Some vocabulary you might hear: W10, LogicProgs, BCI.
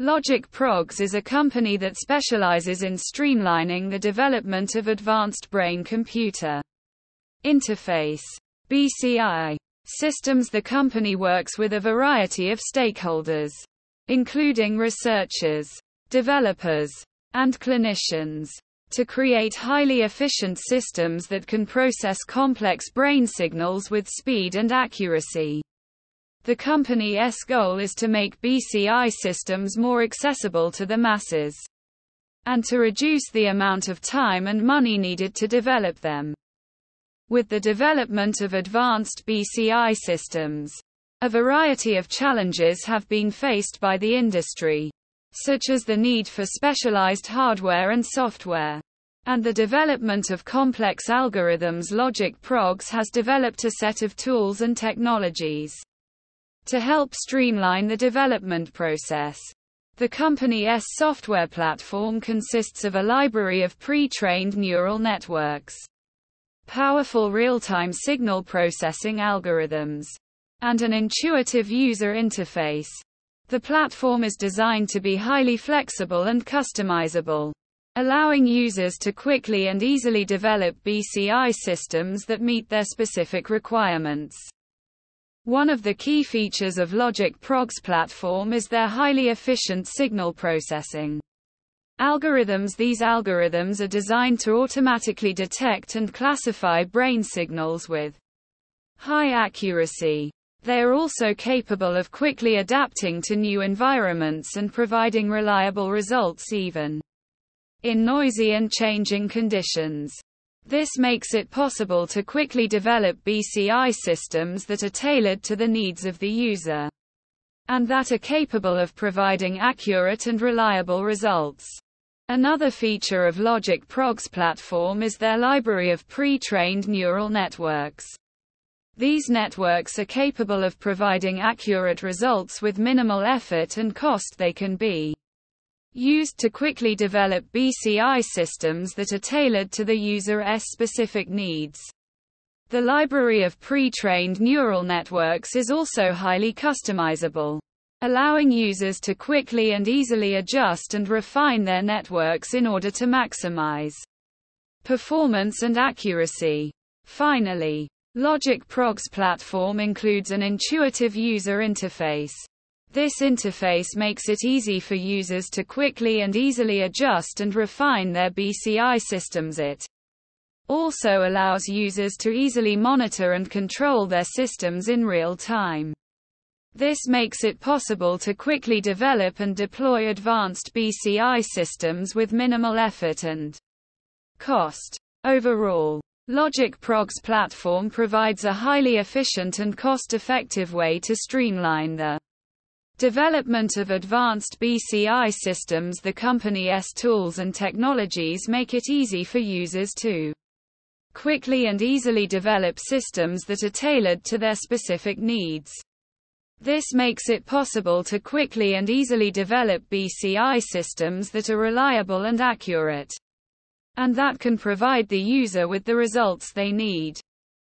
LogicProgs is a company that specializes in streamlining the development of advanced brain-computer interface (BCI) systems. The company works with a variety of stakeholders, including researchers, developers, and clinicians, to create highly efficient systems that can process complex brain signals with speed and accuracy. The company's goal is to make BCI systems more accessible to the masses, and to reduce the amount of time and money needed to develop them. With the development of advanced BCI systems, a variety of challenges have been faced by the industry, such as the need for specialized hardware and software, and the development of complex algorithms. LogicProgs has developed a set of tools and technologies to help streamline the development process. The company's software platform consists of a library of pre-trained neural networks, powerful real-time signal processing algorithms, and an intuitive user interface. The platform is designed to be highly flexible and customizable, allowing users to quickly and easily develop BCI systems that meet their specific requirements. One of the key features of LogicProgs' platform is their highly efficient signal processing algorithms. These algorithms are designed to automatically detect and classify brain signals with high accuracy. They are also capable of quickly adapting to new environments and providing reliable results even in noisy and changing conditions. This makes it possible to quickly develop BCI systems that are tailored to the needs of the user, and that are capable of providing accurate and reliable results. Another feature of LogicProgs' platform is their library of pre-trained neural networks. These networks are capable of providing accurate results with minimal effort and cost. They can be used to quickly develop BCI systems that are tailored to the user's specific needs. The library of pre-trained neural networks is also highly customizable, allowing users to quickly and easily adjust and refine their networks in order to maximize performance and accuracy. Finally, LogicProgs' platform includes an intuitive user interface. This interface makes it easy for users to quickly and easily adjust and refine their BCI systems. It also allows users to easily monitor and control their systems in real time. This makes it possible to quickly develop and deploy advanced BCI systems with minimal effort and cost. Overall, LogicProgs' platform provides a highly efficient and cost-effective way to streamline the development of advanced BCI systems. The company's tools and technologies make it easy for users to quickly and easily develop systems that are tailored to their specific needs. This makes it possible to quickly and easily develop BCI systems that are reliable and accurate, and that can provide the user with the results they need.